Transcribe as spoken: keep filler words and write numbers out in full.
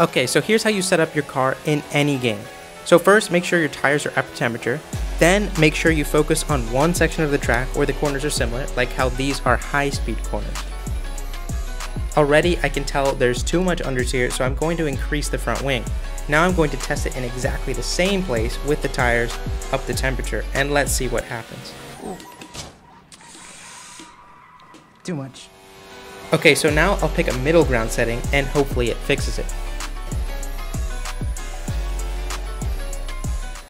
Okay, so here's how you set up your car in any game. So first, make sure your tires are up to temperature. Then make sure you focus on one section of the track where the corners are similar, like how these are high-speed corners. Already, I can tell there's too much understeer, so I'm going to increase the front wing. Now I'm going to test it in exactly the same place with the tires up to temperature, and let's see what happens. Ooh. Too much. Okay, so now I'll pick a middle ground setting, and hopefully it fixes it.